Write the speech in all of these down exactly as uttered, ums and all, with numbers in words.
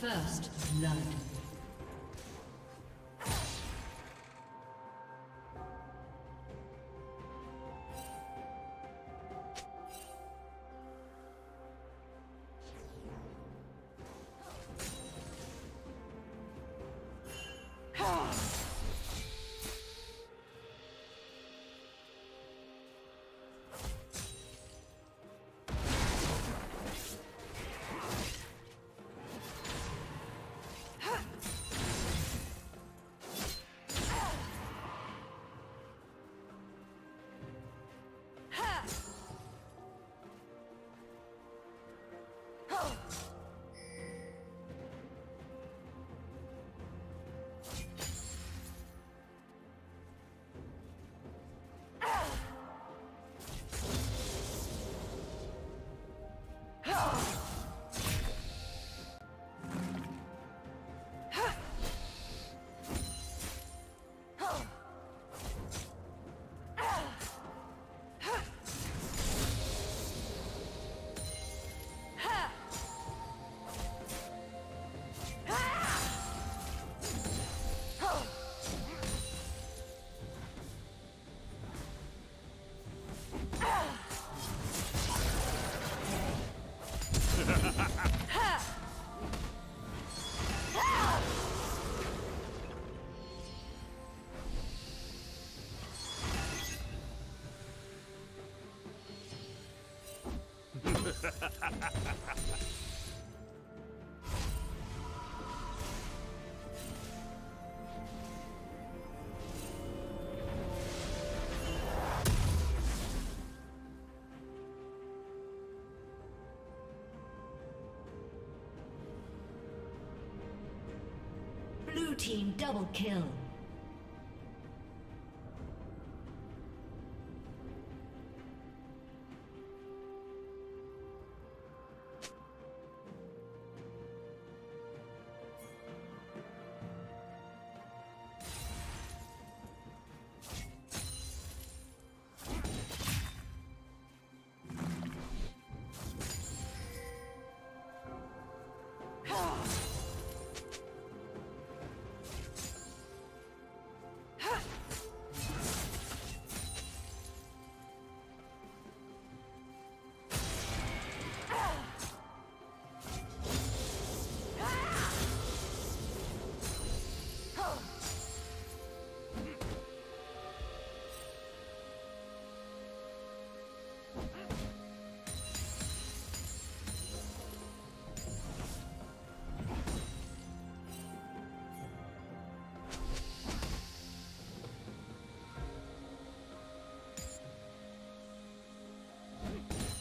First blood. Blue team double kill.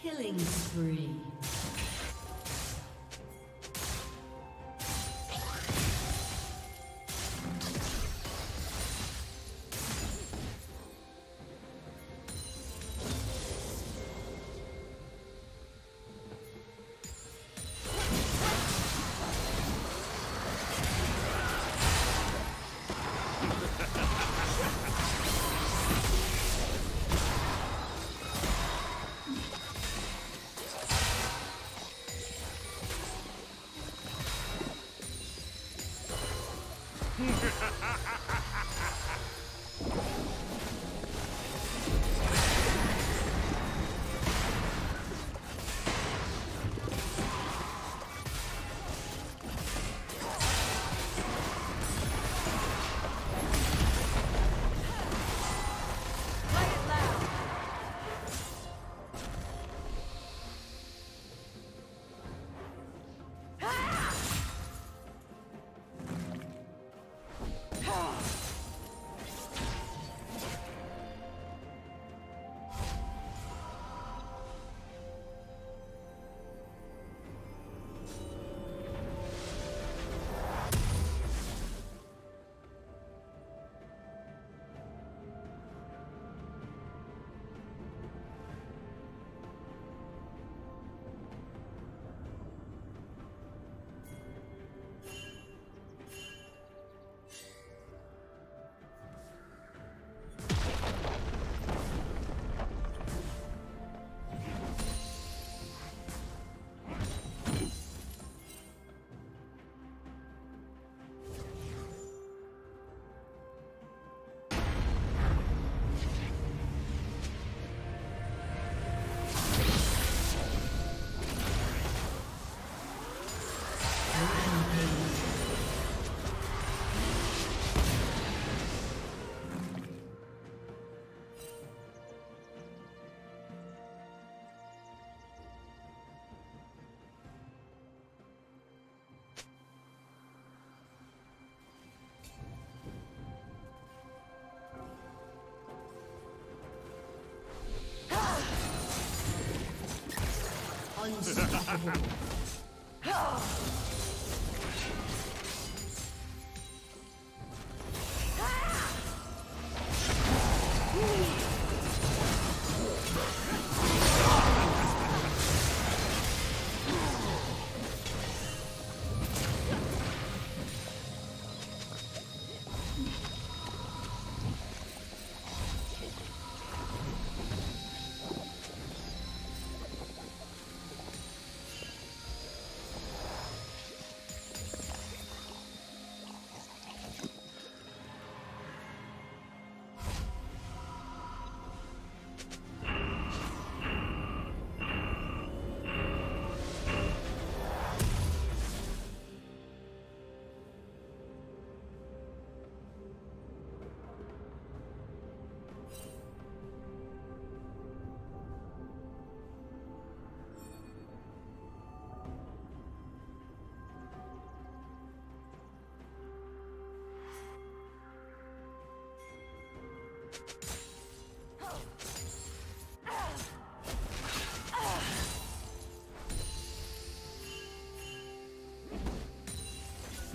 Killing spree. Unstoppable.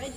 Red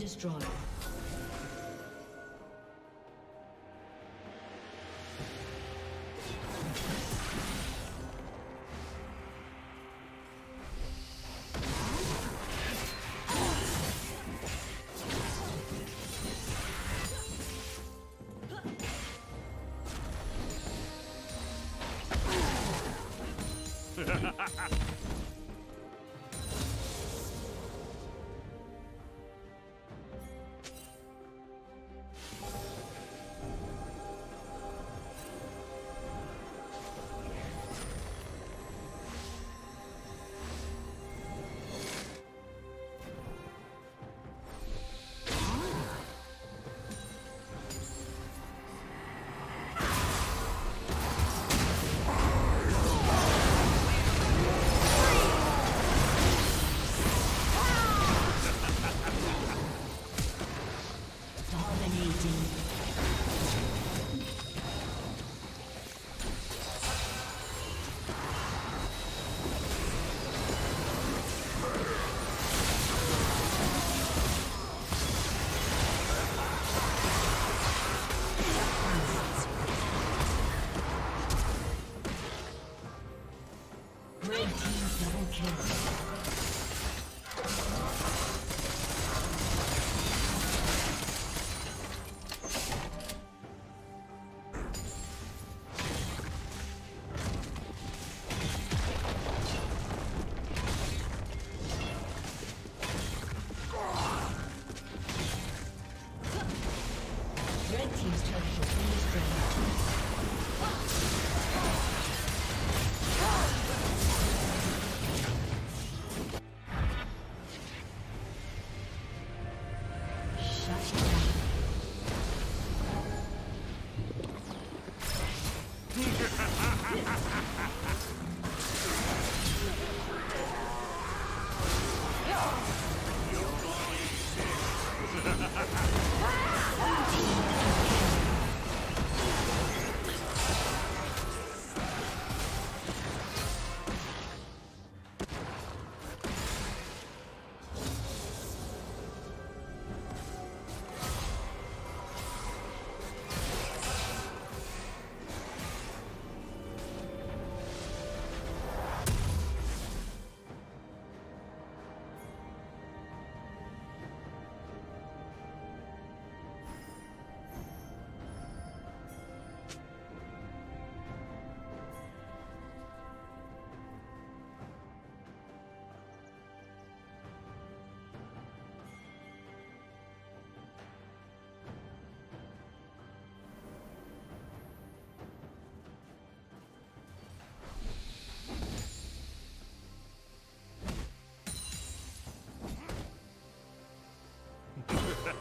Destroyed.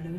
Blue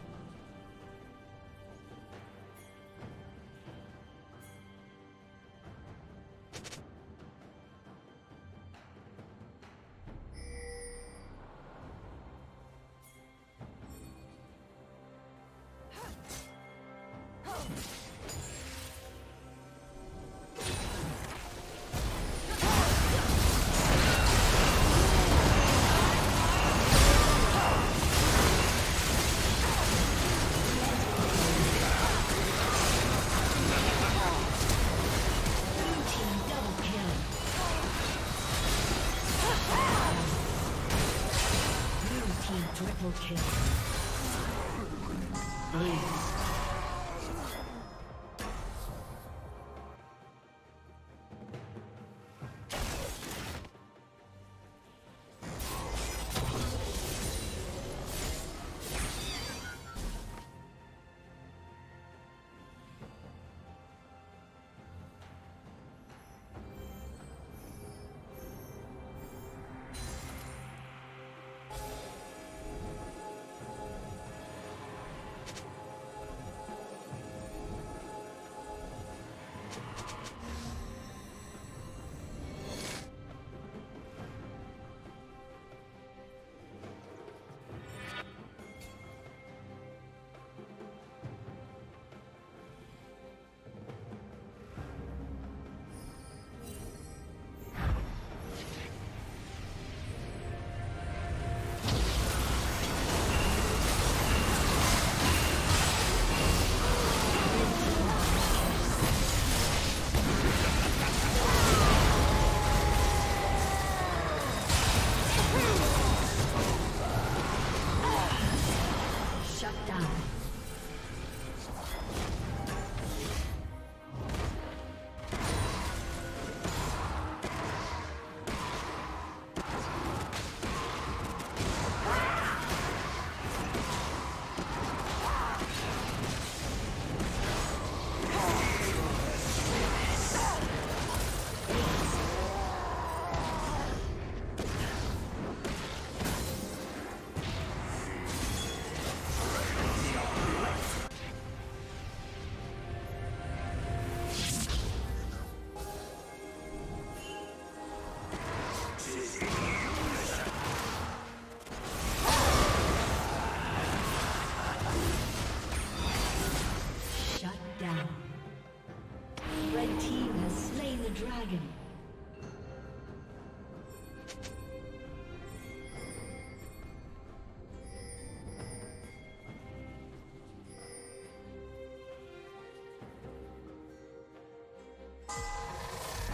Kill. Nice.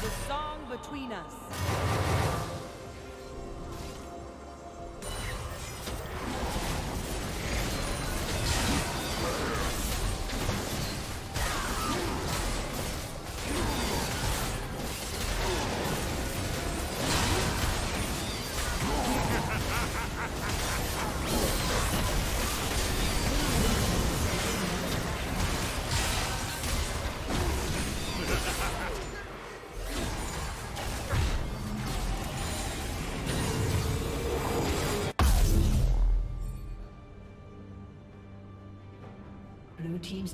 the song between us. Blue team's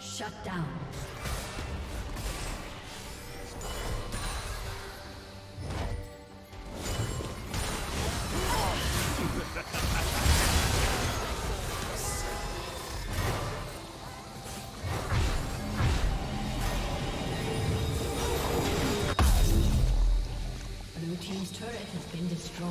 Shut down. Blue team's turret has been destroyed.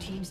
Team's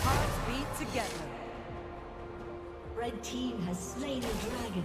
Hearts beat together. Red team has slain the dragon.